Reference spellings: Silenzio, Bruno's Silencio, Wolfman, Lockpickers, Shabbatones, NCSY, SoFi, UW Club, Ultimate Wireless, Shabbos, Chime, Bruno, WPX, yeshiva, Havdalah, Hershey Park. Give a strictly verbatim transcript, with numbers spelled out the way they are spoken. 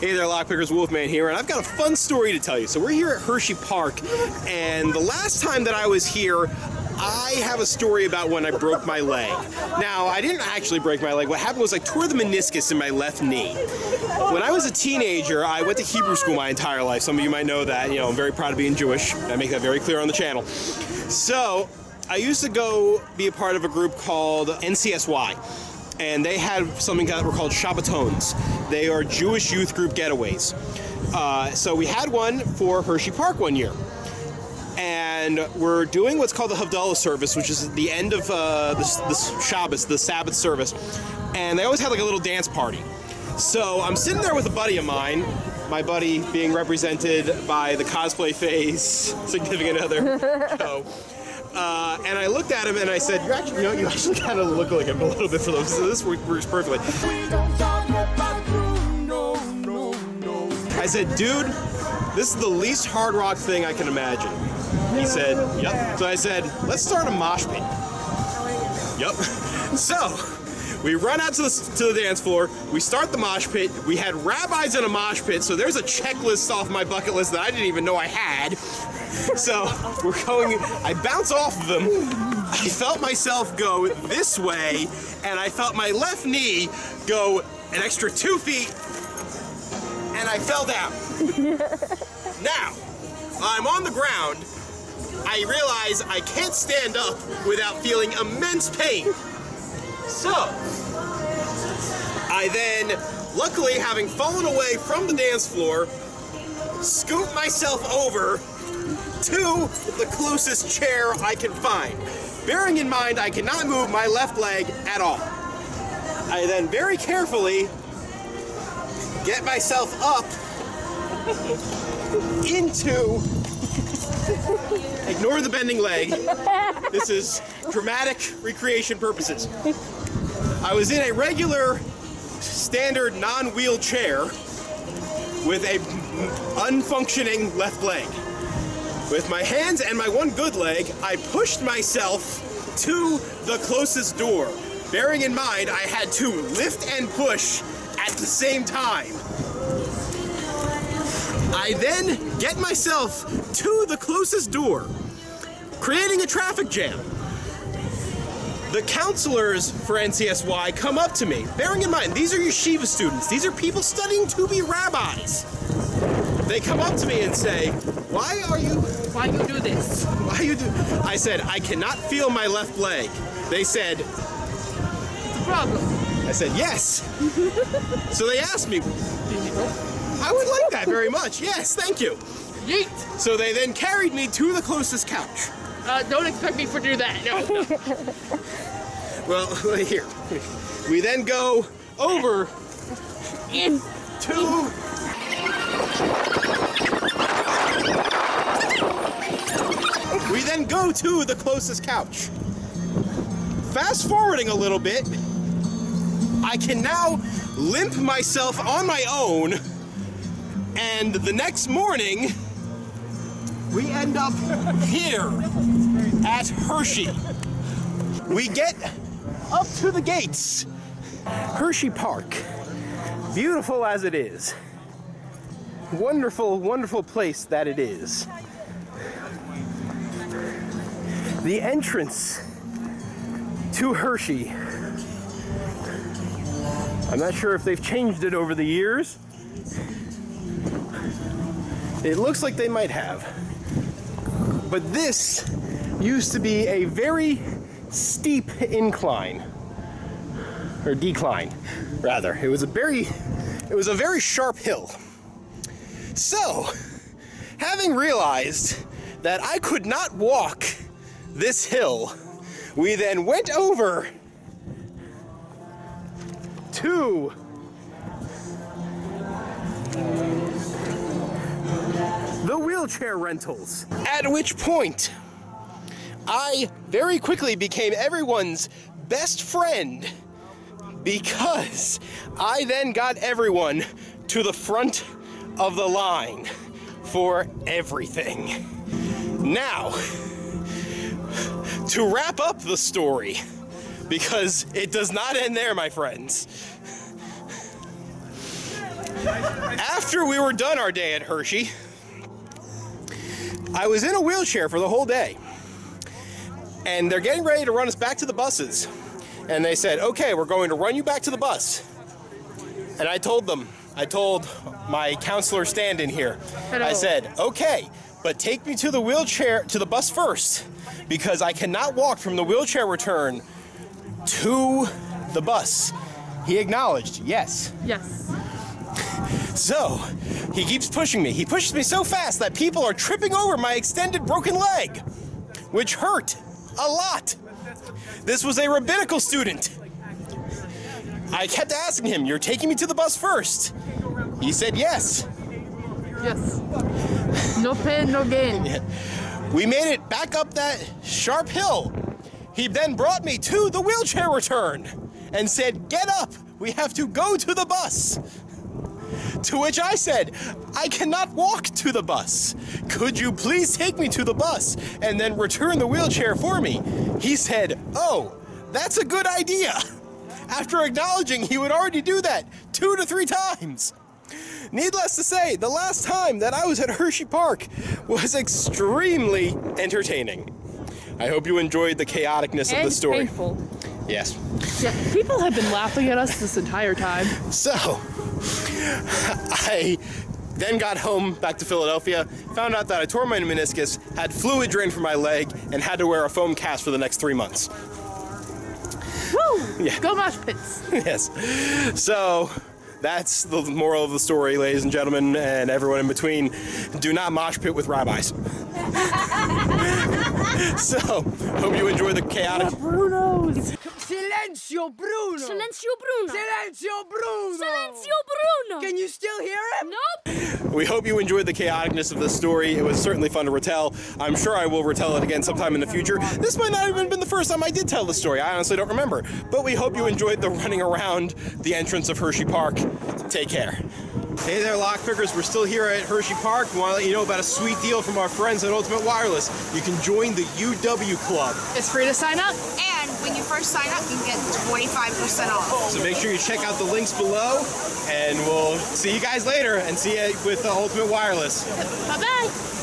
Hey there, Lockpickers, Wolfman here, and I've got a fun story to tell you. So we're here at Hershey Park, and the last time that I was here, I have a story about when I broke my leg. Now, I didn't actually break my leg. What happened was I tore the meniscus in my left knee. When I was a teenager, I went to Hebrew school my entire life. Some of you might know that. You know, I'm very proud of being Jewish. I make that very clear on the channel. So I used to go be a part of a group called N C S Y. And they had something that were called Shabbatones. They are Jewish youth group getaways. Uh, so we had one for Hershey Park one year. And we're doing what's called the Havdalah service, which is the end of uh, the, the Shabbos, the Sabbath service. And they always had like a little dance party. So I'm sitting there with a buddy of mine, my buddy being represented by the cosplay phase, significant other. So, Uh, and I looked at him and I said, "You actually, you know, you actually kind of look like him a little bit for those. So this works perfectly." We don't talk about Bruno, no, no, no. I said, "Dude, this is the least hard rock thing I can imagine." He said, "Yep." So I said, "Let's start a mosh pit." Yep. So we run out to the, to the dance floor, we start the mosh pit, we had rabbis in a mosh pit, so there's a checklist off my bucket list that I didn't even know I had. So, we're going, I bounce off of them, I felt myself go this way, and I felt my left knee go an extra two feet, and I fell down. Now, I'm on the ground, I realize I can't stand up without feeling immense pain. So, I then, luckily having fallen away from the dance floor, scooped myself over to the closest chair I can find. Bearing in mind, I cannot move my left leg at all. I then very carefully get myself up into, ignore the bending leg, this is dramatic recreation purposes. I was in a regular, standard, non-wheelchair with a unfunctioning left leg. With my hands and my one good leg, I pushed myself to the closest door. Bearing in mind, I had to lift and push at the same time. I then get myself to the closest door, creating a traffic jam. The counselors for N C S Y come up to me. Bearing in mind, these are yeshiva students. These are people studying to be rabbis. They come up to me and say, why are you... Why you do this? Why you do... I said, I cannot feel my left leg. They said... It's a problem. I said, yes. So they asked me... I would like that very much. Yes, thank you. Yeet. So they then carried me to the closest couch. Uh, don't expect me to do that. No. no. Well, here. We then go over in to. We then go to the closest couch. Fast forwarding a little bit, I can now limp myself on my own. And the next morning, we end up here at Hershey. We get up to the gates. Hershey Park, beautiful as it is. Wonderful, wonderful place that it is. The entrance to Hershey. I'm not sure if they've changed it over the years. It looks like they might have. But this used to be a very steep incline. Or decline, rather. It was a very it was a very sharp hill. So, having realized that I could not walk this hill, we then went over to the wheelchair rentals. At which point, I very quickly became everyone's best friend because I then got everyone to the front of the line for everything. Now, to wrap up the story, because it does not end there, my friends. After we were done our day at Hershey, I was in a wheelchair for the whole day. And they're getting ready to run us back to the buses. And they said, okay, we're going to run you back to the bus. And I told them, I told my counselor stand-in here, hello. I said, okay, but take me to the wheelchair, to the bus first, because I cannot walk from the wheelchair return to the bus. He acknowledged, yes. Yes. So, he keeps pushing me. He pushes me so fast that people are tripping over my extended broken leg, which hurt a lot. This was a rabbinical student. I kept asking him, you're taking me to the bus first. He said yes. Yes. No pain, no gain. We made it back up that sharp hill. He then brought me to the wheelchair return and said, get up, we have to go to the bus. To which I said, I cannot walk to the bus. Could you please take me to the bus and then return the wheelchair for me? He said, oh, that's a good idea. After acknowledging he would already do that two to three times. Needless to say, the last time that I was at Hershey Park was extremely entertaining. I hope you enjoyed the chaoticness and of the story. Painful. Yes. Yeah, people have been laughing at us this entire time. So, I then got home back to Philadelphia, found out that I tore my meniscus, had fluid drained from my leg, and had to wear a foam cast for the next three months. Woo! Yeah. Go Moshpits! Yes. So, that's the moral of the story, ladies and gentlemen, and everyone in between. Do not mosh pit with rabbis. So, hope you enjoy the chaotic... Bruno's! Silencio, Bruno! Silencio, Bruno! Silencio, Bruno! Silencio, Bruno! Can you still hear him? Nope! We hope you enjoyed the chaoticness of this story. It was certainly fun to retell. I'm sure I will retell it again sometime in the future. This might not even have been the first time I did tell the story. I honestly don't remember. But we hope you enjoyed the running around the entrance of Hershey Park. Take care. Hey there, Lockpickers. We're still here at Hershey Park. We want to let you know about a sweet deal from our friends at Ultimate Wireless. You can join the U W Club. It's free to sign up. And when you first sign up, you can get twenty-five percent off. So make sure you check out the links below, and we'll see you guys later and see you with the Ultimate Wireless. Bye-bye.